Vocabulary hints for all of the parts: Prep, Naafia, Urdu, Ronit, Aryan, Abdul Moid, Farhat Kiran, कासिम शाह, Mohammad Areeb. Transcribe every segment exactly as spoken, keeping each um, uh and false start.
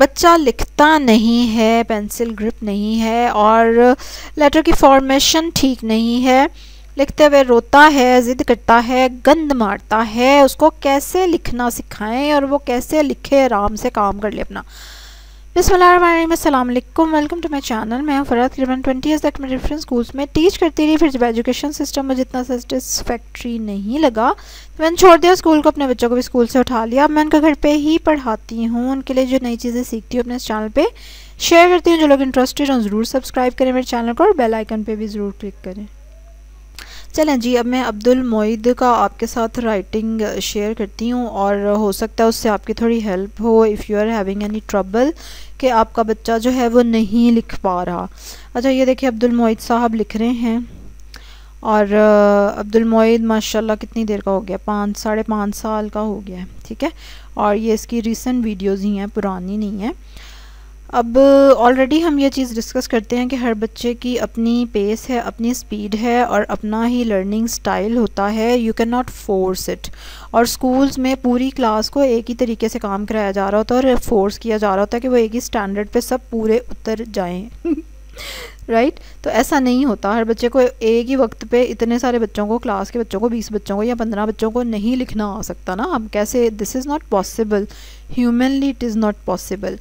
बच्चा लिखता नहीं है, पेंसिल ग्रिप नहीं है और लेटर की फॉर्मेशन ठीक नहीं है, लिखते हुए रोता है, ज़िद करता है, गंद मारता है, उसको कैसे लिखना सिखाएं और वो कैसे लिखे, आराम से काम कर ले अपना। बिस्मिल्लाहिर्रहमानिर्रहीम, अस्सलाम वालेकुम, वेलकम टू माई चैनल। मैं फरहत किरण ट्वेंटी ईयर्स तक मेरे डिफरेंट स्कूल्स में टीच करती रही, फिर जब एजुकेशन सिस्टम मुझे इतना सेटिस्फैक्ट्री नहीं लगा तो मैंने छोड़ दिया स्कूल को, अपने बच्चों को भी स्कूल से उठा लिया। अब मैं उनका घर पे ही पढ़ाती हूँ, उनके लिए जो नई चीज़ें सीखती हूँ अपने इस चैनल पर शेयर करती हूँ। जो लोग इंटरेस्टेड हों ज़रूर सब्सक्राइब करें मेरे चैनल को और बेल आइकन पर भी ज़रूर क्लिक करें। चलें जी, अब मैं अब्दुल मोइद का आपके साथ राइटिंग शेयर करती हूँ और हो सकता है उससे आपकी थोड़ी हेल्प हो if you are having any trouble कि आपका बच्चा जो है वो नहीं लिख पा रहा। अच्छा, ये देखिए अब्दुल मोइद साहब लिख रहे हैं और अब्दुल मोइद माशाल्लाह कितनी देर का हो गया, पाँच साढ़े पाँच साल का हो गया है, ठीक है। और ये इसकी रीसेंट वीडियोज़ ही हैं, पुरानी नहीं है। अब ऑलरेडी हम ये चीज़ डिस्कस करते हैं कि हर बच्चे की अपनी पेस है, अपनी स्पीड है और अपना ही लर्निंग स्टाइल होता है, you can not force it. और स्कूल्स में पूरी क्लास को एक ही तरीके से काम कराया जा रहा होता है और फोर्स किया जा रहा होता है कि वो एक ही स्टैंडर्ड पे सब पूरे उतर जाएं राइट right? तो ऐसा नहीं होता। हर बच्चे को एक ही वक्त पे इतने सारे बच्चों को, क्लास के बच्चों को, बीस बच्चों को या पंद्रह बच्चों को नहीं लिखना आ सकता ना। हम कैसे, this is not possible, humanly it is not possible.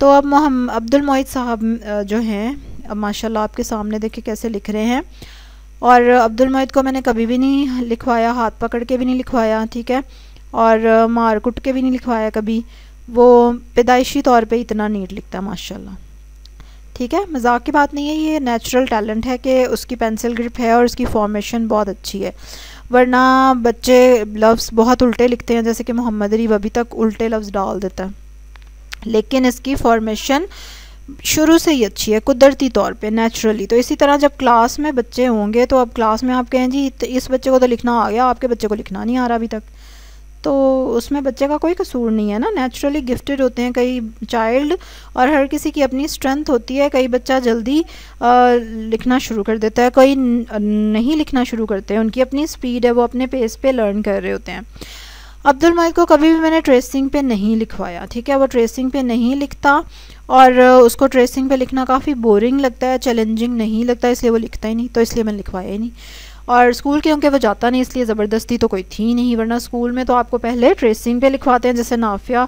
तो अब मोहम्मद अब्दुल मोइद साहब जो हैं, अब माशाल्लाह आपके सामने देखिए कैसे लिख रहे हैं। और अब्दुल मोइद को मैंने कभी भी नहीं लिखवाया, हाथ पकड़ के भी नहीं लिखवाया, ठीक है, और मार कुट के भी नहीं लिखवाया कभी। वो पैदाइशी तौर पे इतना नीट लिखता है माशाल्लाह, ठीक है, मजाक की बात नहीं है। ये नेचुरल टैलेंट है कि उसकी पेंसिल ग्रिप है और उसकी फॉर्मेशन बहुत अच्छी है, वरना बच्चे लफ्ज़ बहुत उल्टे लिखते हैं, जैसे कि मोहम्मद अरीब अभी तक उल्टे लफ्ज़ डाल देता है। लेकिन इसकी फॉर्मेशन शुरू से ही अच्छी है, कुदरती तौर पे, नेचुरली। तो इसी तरह जब क्लास में बच्चे होंगे तो अब क्लास में आप कहें जी तो इस बच्चे को तो लिखना आ गया, आपके बच्चे को लिखना नहीं आ रहा अभी तक, तो उसमें बच्चे का कोई कसूर नहीं है ना। नेचुरली गिफ्टेड होते हैं कई चाइल्ड और हर किसी की अपनी स्ट्रेंथ होती है। कई बच्चा जल्दी आ, लिखना शुरू कर देता है, कई नहीं लिखना शुरू करते हैं, उनकी अपनी स्पीड है, वो अपने पेस पे लर्न कर रहे होते हैं। अब्दुल मोइद को कभी भी मैंने ट्रेसिंग पे नहीं लिखवाया, ठीक है, वो ट्रेसिंग पे नहीं लिखता और उसको ट्रेसिंग पे लिखना काफ़ी बोरिंग लगता है, चैलेंजिंग नहीं लगता, इसलिए वो लिखता ही नहीं, तो इसलिए मैंने लिखवाया ही नहीं। और स्कूल क्योंकि वो जाता नहीं, इसलिए ज़बरदस्ती तो कोई थी नहीं, वरना स्कूल में तो आपको पहले ट्रेसिंग पे लिखवाते हैं। जैसे नाफिया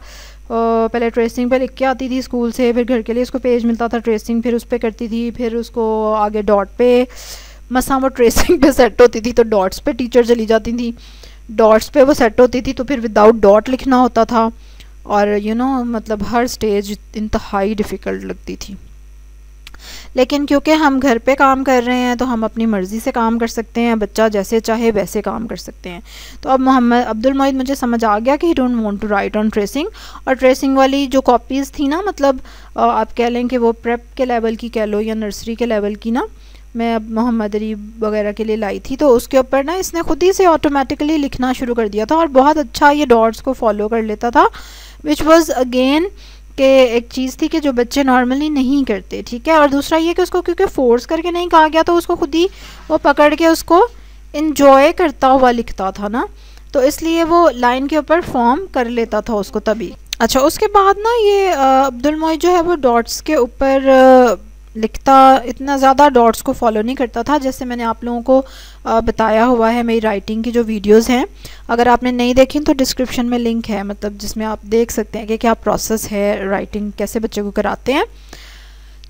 पहले ट्रेसिंग पे लिख के आती थी स्कूल से, फिर घर के लिए उसको पेज मिलता था ट्रेसिंग, फिर उस पर करती थी, फिर उसको आगे डॉट पे मसा वो ट्रेसिंग पे सेट होती थी तो डॉट्स पे टीचर चली जाती थी, डॉट्स पे वो सेट होती थी तो फिर विदाउट डॉट लिखना होता था। और यू नो मतलब हर स्टेज इंतहाई डिफ़िकल्ट लगती थी। लेकिन क्योंकि हम घर पे काम कर रहे हैं तो हम अपनी मर्ज़ी से काम कर सकते हैं, बच्चा जैसे चाहे वैसे काम कर सकते हैं। तो अब मोहम्मद अब्दुल मोइद मुझे समझ आ गया कि he don't want to write on tracing. और ट्रेसिंग वाली जो कॉपीज़ थी ना, मतलब आप कह लें कि वो प्रेप के लेवल की कह लो या नर्सरी के लेवल की ना, मैं अब मोहम्मद अरीब वगैरह के लिए लाई थी, तो उसके ऊपर ना इसने खुद ही से ऑटोमेटिकली लिखना शुरू कर दिया था और बहुत अच्छा ये डॉट्स को फॉलो कर लेता था, विच वाज अगेन के एक चीज़ थी कि जो बच्चे नॉर्मली नहीं करते, ठीक है। और दूसरा ये कि उसको क्योंकि फ़ोर्स करके नहीं कहा गया तो उसको खुद ही वो पकड़ के उसको इन्जॉय करता हुआ लिखता था ना, तो इसलिए वो लाइन के ऊपर फॉर्म कर लेता था उसको तभी। अच्छा, उसके बाद ना ये अब्दुल मोइद जो है वो डॉट्स के ऊपर लिखता, इतना ज़्यादा डॉट्स को फॉलो नहीं करता था, जैसे मैंने आप लोगों को बताया हुआ है मेरी राइटिंग की जो वीडियोस हैं। अगर आपने नहीं देखी तो डिस्क्रिप्शन में लिंक है, मतलब जिसमें आप देख सकते हैं कि क्या प्रोसेस है, राइटिंग कैसे बच्चे को कराते हैं।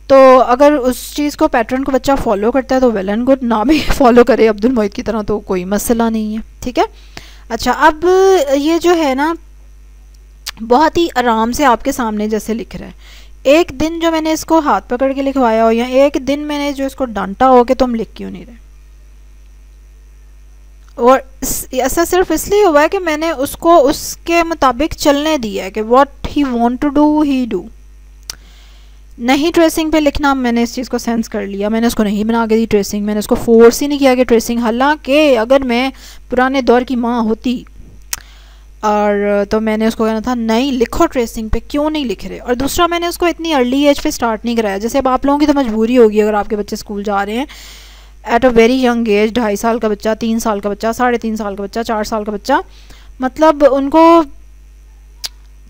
तो अगर उस चीज़ को, पैटर्न को बच्चा फॉलो करता है तो वेल एंड गुड, ना भी फॉलो करे अब्दुल मोइद की तरह तो कोई मसला नहीं है, ठीक है। अच्छा, अब ये जो है ना बहुत ही आराम से आपके सामने जैसे लिख रहा है। एक दिन जो मैंने इसको हाथ पकड़ के लिखवाया हो या एक दिन मैंने जो इसको डांटा हो कि तुम लिख क्यों नहीं रहे, और ऐसा सिर्फ इसलिए हुआ है कि मैंने उसको उसके मुताबिक चलने दिया है कि what he want to do he do. नहीं ट्रेसिंग पे लिखना, मैंने इस चीज़ को सेंस कर लिया, मैंने उसको नहीं बना के दी ट्रेसिंग, मैंने उसको फोर्स ही नहीं किया कि ट्रेसिंग। हालांकि अगर मैं पुराने दौर की माँ होती और तो मैंने उसको कहना था नहीं लिखो ट्रेसिंग पे, क्यों नहीं लिख रहे। और दूसरा मैंने उसको इतनी अर्ली एज पे स्टार्ट नहीं कराया, जैसे अब आप लोगों की तो मजबूरी होगी अगर आपके बच्चे स्कूल जा रहे हैं at a very young age, ढाई साल का बच्चा, तीन साल का बच्चा, साढ़े तीन साल का बच्चा, चार साल का बच्चा, मतलब उनको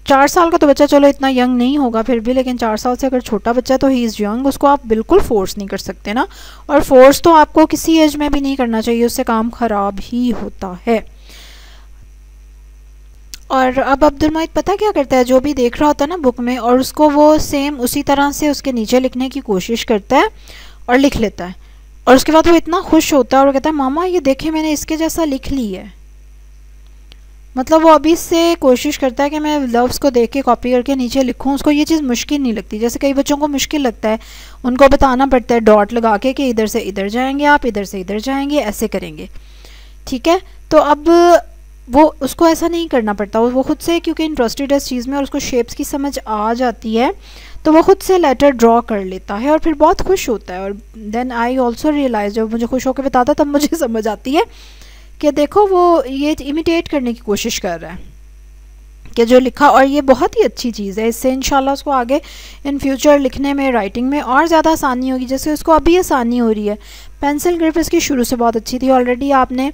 चार साल का तो बच्चा चलो इतना यंग नहीं होगा फिर भी, लेकिन चार साल से अगर छोटा बच्चा है तो ही इज़ यंग, उसको आप बिल्कुल फोर्स नहीं कर सकते ना। और फोर्स तो आपको किसी एज में भी नहीं करना चाहिए, उससे काम ख़राब ही होता है। और अब अब्दुल मोइद पता क्या करता है, जो भी देख रहा होता है ना बुक में, और उसको वो सेम उसी तरह से उसके नीचे लिखने की कोशिश करता है और लिख लेता है। और उसके बाद वो इतना खुश होता है और कहता है मामा ये देखे मैंने इसके जैसा लिख ली है। मतलब वो अभी से कोशिश करता है कि मैं लफ्ज़ को देख के कॉपी करके नीचे लिखूं, उसको ये चीज़ मुश्किल नहीं लगती। जैसे कई बच्चों को मुश्किल लगता है, उनको बताना पड़ता है डॉट लगा के कि इधर से इधर जाएंगे आप, इधर से इधर जाएंगे, ऐसे करेंगे, ठीक है। तो अब वो उसको ऐसा नहीं करना पड़ता, वो खुद से क्योंकि इंटरेस्टेड है इस चीज़ में और उसको शेप्स की समझ आ जाती है, तो वो खुद से लेटर ड्रॉ कर लेता है और फिर बहुत खुश होता है। और देन आई ऑल्सो रियलाइज, जब मुझे खुश होकर बताता तब मुझे समझ आती है कि देखो वो ये इमिटेट करने की कोशिश कर रहा है कि जो लिखा, और ये बहुत ही अच्छी चीज़ है। इससे इंशाल्लाह उसको आगे इन फ्यूचर लिखने में, राइटिंग में और ज़्यादा आसानी होगी, जैसे उसको अभी आसानी हो रही है। पेंसिल ग्रिप इसकी शुरू से बहुत अच्छी थी। ऑलरेडी आपने,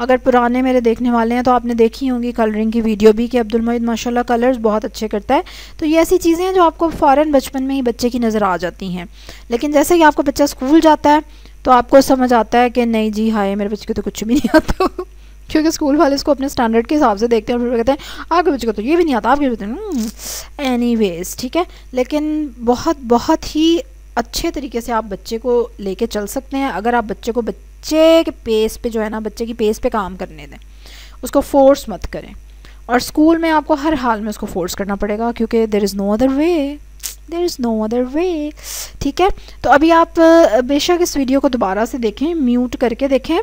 अगर पुराने मेरे देखने वाले हैं तो आपने देखी होंगी कलरिंग की वीडियो भी कि अब्दुल मोइद माशाल्लाह कलर्स बहुत अच्छे करता है। तो ये ऐसी चीज़ें हैं जो आपको फ़ौरन बचपन में ही बच्चे की नज़र आ जाती हैं, लेकिन जैसे ही आपका बच्चा स्कूल जाता है तो आपको समझ आता है कि नहीं जी हाय मेरे बच्चे को तो कुछ भी नहीं आता क्योंकि स्कूल वाले इसको अपने स्टैंडर्ड के हिसाब से देखते हैं और फिर कहते हैं आपके बच्चे को तो ये भी नहीं आता, आपके बच्चे एनीवेज, ठीक है। लेकिन बहुत बहुत ही अच्छे तरीके से आप बच्चे को लेके चल सकते हैं अगर आप बच्चे को बच्चे के पेस पे, जो है ना, बच्चे की पेस पे काम करने दें, उसको फोर्स मत करें। और स्कूल में आपको हर हाल में उसको फोर्स करना पड़ेगा क्योंकि there is no other way, there is no other way, ठीक है। तो अभी आप बेशक इस वीडियो को दोबारा से देखें, म्यूट करके देखें,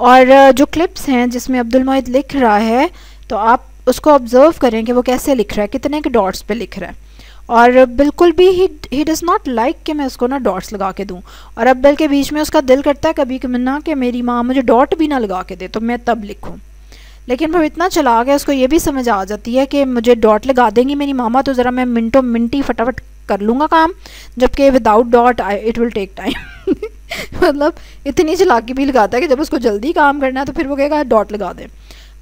और जो क्लिप्स हैं जिसमें अब्दुल मोइद लिख रहा है तो आप उसको ऑब्ज़र्व करें कि वो कैसे लिख रहा है, कितने के डॉट्स पे लिख रहा है। और बिल्कुल भी he he does not like कि मैं उसको ना डॉट्स लगा के दूं। और अब बल्कि बीच में उसका दिल करता है कभी कभी ना कि मेरी माँ मुझे डॉट भी ना लगा के दे तो मैं तब लिखूँ, लेकिन वो इतना चला गया, उसको ये भी समझ आ जाती है कि मुझे डॉट लगा देंगी मेरी मामा तो ज़रा मैं मिनटों मिनटी फटाफट कर लूँगा काम, जबकि without dot it will take time मतलब इतनी चलाकी भी लगाता है कि जब उसको जल्दी काम करना है तो फिर वो कहेगा डॉट लगा दें।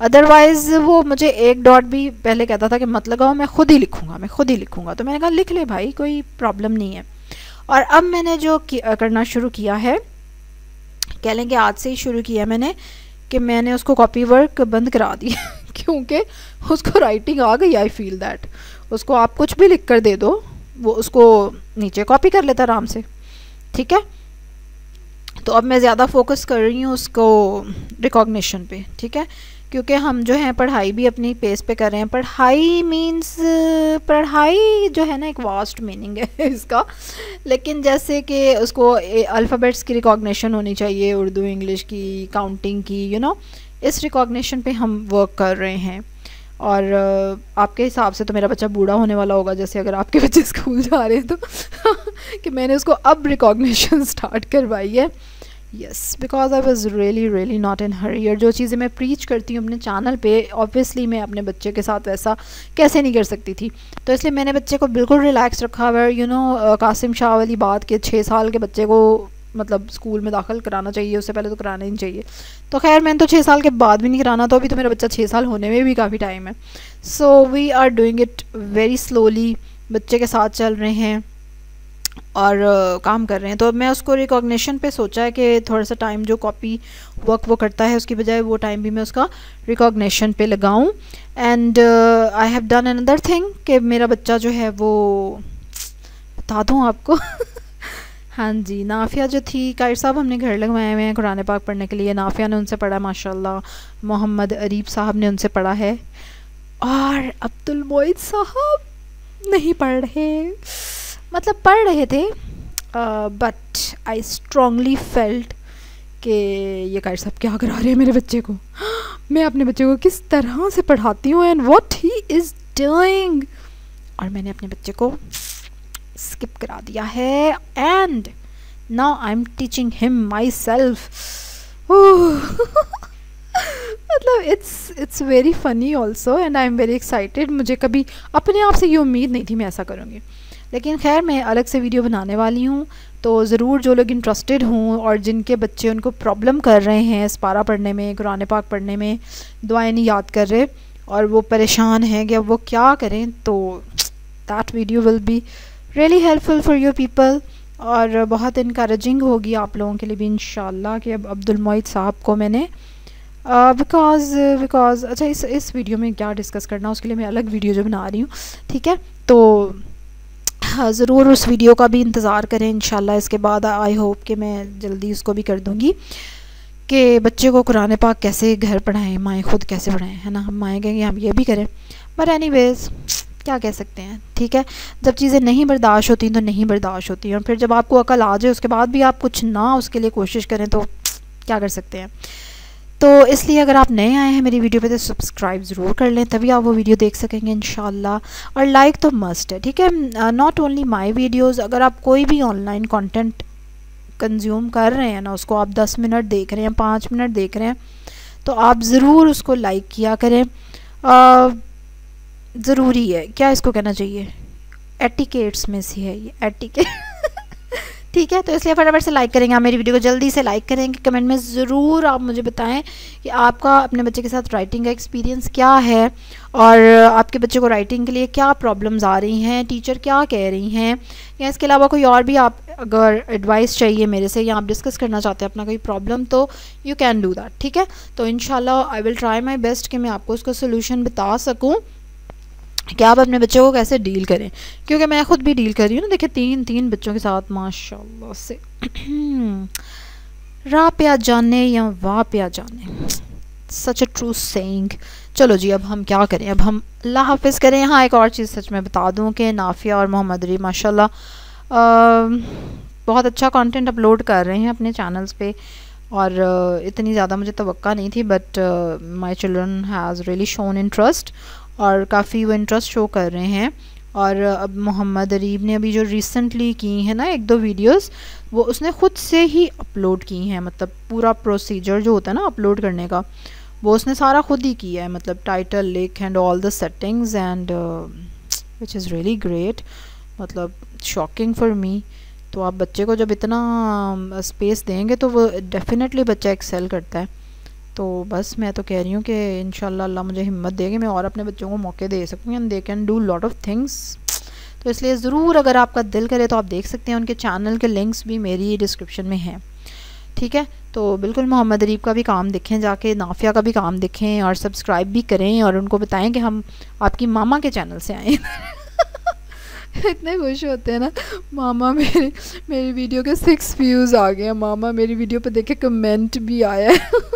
अदरवाइज़ वो मुझे एक डॉट भी पहले कहता था कि मत लगाओ, मैं खुद ही लिखूँगा, मैं खुद ही लिखूँगा। तो मैंने कहा लिख ले भाई, कोई प्रॉब्लम नहीं है। और अब मैंने जो करना शुरू किया है, कह लें कि आज से ही शुरू किया मैंने, कि मैंने उसको कॉपी वर्क बंद करा दिया क्योंकि उसको राइटिंग आ गई। आई फील दैट उसको आप कुछ भी लिख कर दे दो वो उसको नीचे कॉपी कर लेता आराम से, ठीक है। तो अब मैं ज़्यादा फोकस कर रही हूँ उसको रिकॉग्निशन पे, ठीक है, क्योंकि हम जो हैं पढ़ाई भी अपनी पेस पे कर रहे हैं। पढ़ाई मींस, पढ़ाई जो है ना एक वास्ट मीनिंग है इसका, लेकिन जैसे कि उसको अल्फ़ाबेट्स की रिकॉग्निशन होनी चाहिए, उर्दू इंग्लिश की, काउंटिंग की, यू नो, इस रिकॉग्निशन पे हम वर्क कर रहे हैं। और आपके हिसाब से तो मेरा बच्चा बूढ़ा होने वाला होगा, जैसे अगर आपके बच्चे स्कूल जा रहे हैं तो कि मैंने उसको अब रिकॉग्निशन स्टार्ट करवाई है। Yes, because I was really really not in hurry. और जो चीज़ें मैं प्रीच करती हूँ अपने चैनल पे, ऑब्वियसली मैं अपने बच्चे के साथ वैसा कैसे नहीं कर सकती थी, तो इसलिए मैंने बच्चे को बिल्कुल रिलैक्स रखा हुआ। यू नो कासिम शाह वाली बात कि छः साल के बच्चे को मतलब स्कूल में दाखिल कराना चाहिए, उससे पहले तो कराना ही चाहिए। तो खैर मैंने तो छः साल के बाद भी नहीं कराना, तो अभी तो मेरा बच्चा छः साल होने में भी काफ़ी टाइम है। So we are doing it very slowly, बच्चे के साथ चल रहे हैं और uh, काम कर रहे हैं। तो मैं उसको रिकॉग्निशन पे सोचा है कि थोड़ा सा टाइम जो कॉपी वर्क वो करता है उसकी बजाय वो टाइम भी मैं उसका रिकॉग्निशन पे लगाऊं। And I have done another thing कि मेरा बच्चा जो है वो बता दूं आपको हाँ जी, नाफिया जो थी, कायर साहब हमने घर लगवाए हुए हैं कुरान पाक पढ़ने के लिए। नाफिया ने उनसे पढ़ा माशाल्लाह, मोहम्मद अरीब साहब ने उनसे पढ़ा है, और अब्दुल मोइद साहब नहीं पढ़ रहे, मतलब पढ़ रहे थे, बट आई स्ट्रांगली फेल्ट कि ये कायर साहब क्या करा रहे हैं मेरे बच्चे को, मैं अपने बच्चे को किस तरह से पढ़ाती हूँ, and what he is doing. और मैंने अपने बच्चे को स्किप करा दिया है, and now I am teaching him myself. मतलब it's it's very funny also, and I am very excited. मुझे कभी अपने आप से ये उम्मीद नहीं थी मैं ऐसा करूँगी, लेकिन खैर मैं अलग से वीडियो बनाने वाली हूँ, तो ज़रूर जो लोग इंटरेस्टेड हों और जिनके बच्चे उनको प्रॉब्लम कर रहे हैं इस पारा पढ़ने में, कुरान पाक पढ़ने में, दुआएं नहीं याद कर रहे, और वो परेशान हैं कि अब वो क्या करें। तो that video will be really helpful for your people और बहुत इनकरेजिंग होगी आप लोगों के लिए भी इंशाल्लाह। कि अब अब्दुल मोइद साहब को मैंने बिकॉज uh, बिकॉज अच्छा इस इस वीडियो में क्या डिस्कस करना उसके लिए मैं अलग वीडियो जो बना रही हूँ, ठीक है। तो ज़रूर उस वीडियो का भी इंतज़ार करें इंशाल्लाह। इसके बाद आई होप कि मैं जल्दी उसको भी कर दूँगी कि बच्चे को कुरान पाक कैसे घर पढ़ाएं, माएँ खुद कैसे पढ़ाएं, है ना। हम माएँ कहेंगे हम ये भी करें, बट एनीवेज क्या कह सकते हैं, ठीक है। जब चीज़ें नहीं बर्दाश्त होती तो नहीं बर्दाश्त होती हैं, और फिर जब आपको अकल आ जाए उसके बाद भी आप कुछ ना उसके लिए कोशिश करें तो क्या कर सकते हैं। तो इसलिए अगर आप नए आए हैं मेरी वीडियो पे तो सब्सक्राइब ज़रूर कर लें, तभी आप वो वीडियो देख सकेंगे इंशाल्लाह। और लाइक तो मस्ट है, ठीक है। नॉट ओनली माय वीडियोस, अगर आप कोई भी ऑनलाइन कंटेंट कंज्यूम कर रहे हैं ना, उसको आप दस मिनट देख रहे हैं, पाँच मिनट देख रहे हैं, तो आप ज़रूर उसको लाइक किया करें। ज़रूरी है, क्या इसको कहना चाहिए, एटिकेट्स में से है ये, एटिकेट, ठीक है। तो इसलिए फटाफट से लाइक करेंगे, आप मेरी वीडियो को जल्दी से लाइक करेंगे। कमेंट में ज़रूर आप मुझे बताएं कि आपका अपने बच्चे के साथ राइटिंग का एक्सपीरियंस क्या है, और आपके बच्चे को राइटिंग के लिए क्या प्रॉब्लम्स आ रही हैं, टीचर क्या कह रही हैं, या इसके अलावा कोई और भी आप अगर एडवाइस चाहिए मेरे से या आप डिस्कस करना चाहते हैं अपना कोई प्रॉब्लम, तो यू कैन डू दैट, ठीक है। तो इंशाल्लाह I will try my best कि मैं आपको उसका सोल्यूशन बता सकूँ कि आप अपने बच्चों को कैसे डील करें, क्योंकि मैं ख़ुद भी डील कर रही हूँ ना। देखिए तीन तीन बच्चों के साथ माशाल्लाह से, रा प्या जाने या वाह प्या जाने, सच अ ट्रू सेइंग। चलो जी, अब हम क्या करें, अब हम अल्लाह हाफिज़ करें। हाँ, एक और चीज़ सच में बता दूँ कि नाफिया और मोहम्मद अरीब माशाल्लाह बहुत अच्छा कंटेंट अपलोड कर रहे हैं अपने चैनल्स पे, और इतनी ज़्यादा मुझे तवक्का नहीं थी, but my children has really shown interest और काफ़ी वो इंटरेस्ट शो कर रहे हैं। और अब मोहम्मद अरीब ने अभी जो रिसेंटली की है ना एक दो वीडियोस, वो उसने ख़ुद से ही अपलोड की हैं, मतलब पूरा प्रोसीजर जो होता है ना अपलोड करने का वो उसने सारा खुद ही किया है, मतलब title, link and all the settings and which is really great, मतलब शॉकिंग फॉर मी। तो आप बच्चे को जब इतना स्पेस देंगे तो वो डेफिनेटली बच्चा एक्सेल करता है। तो बस मैं तो कह रही हूँ कि इंशाल्लाह अल्लाह मुझे हिम्मत देगी मैं और अपने बच्चों को मौके दे सकूँ, and they can do lot of things. तो इसलिए ज़रूर अगर आपका दिल करे तो आप देख सकते हैं, उनके चैनल के लिंक्स भी मेरी डिस्क्रिप्शन में हैं, ठीक है। तो बिल्कुल मोहम्मद अरीब का भी काम देखें जाके, नाफिया का भी काम देखें, और सब्सक्राइब भी करें, और उनको बताएँ कि हम आपकी मामा के चैनल से आएँ। इतने खुश होते हैं ना, मामा मेरे मेरी वीडियो के सिक्स व्यूज़ आ गए हैं, मामा मेरी वीडियो पर देखे कमेंट भी आया है।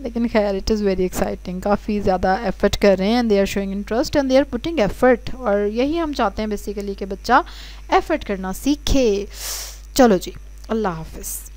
लेकिन खैर इट इज़ वेरी एक्साइटिंग, काफ़ी ज़्यादा एफ़र्ट कर रहे हैं, and they are showing interest and they are putting effort, और यही हम चाहते हैं बेसिकली कि बच्चा एफ़र्ट करना सीखे। चलो जी, अल्लाह हाफिज़।